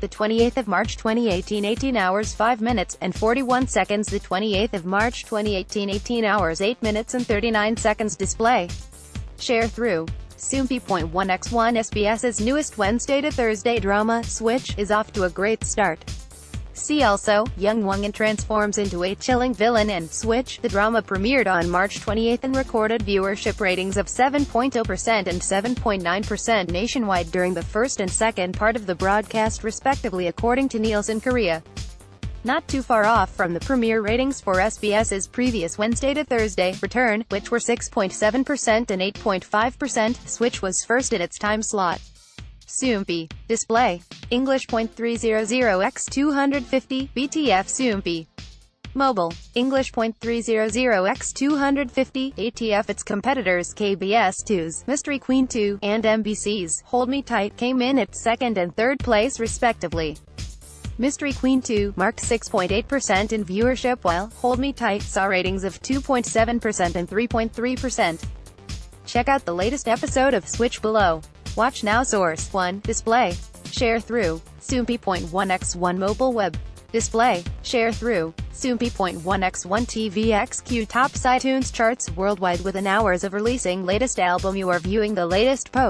The 28th of March 2018, 18 hours 5 minutes and 41 seconds. The 28th of March 2018, 18 hours 8 minutes and 39 seconds. Display share through Soompi.1x1. SBS's newest Wednesday to Thursday drama, Switch, is off to a great start. See also, Young Wangan transforms into a chilling villain in Switch. The drama premiered on March 28 and recorded viewership ratings of 7.0% and 7.9% nationwide during the first and second part of the broadcast respectively, according to Nielsen Korea. Not too far off from the premiere ratings for SBS's previous Wednesday to Thursday return, which were 6.7% and 8.5%, Switch was first in its time slot. Soompi. Display. English.300x250, BTF Soompi. Mobile. English.300x250, ATF. Its competitors KBS2's Mystery Queen 2 and MBC's Hold Me Tight came in at second and third place respectively. Mystery Queen 2 marked 6.8% in viewership, while Hold Me Tight saw ratings of 2.7% and 3.3%. Check out the latest episode of Switch below. Watch now. Source 1. Display share through Soompi.1x1 mobile web. Display share through Soompi.1x1 TVXQ tops iTunes charts worldwide within hours of releasing latest album. You are viewing the latest post.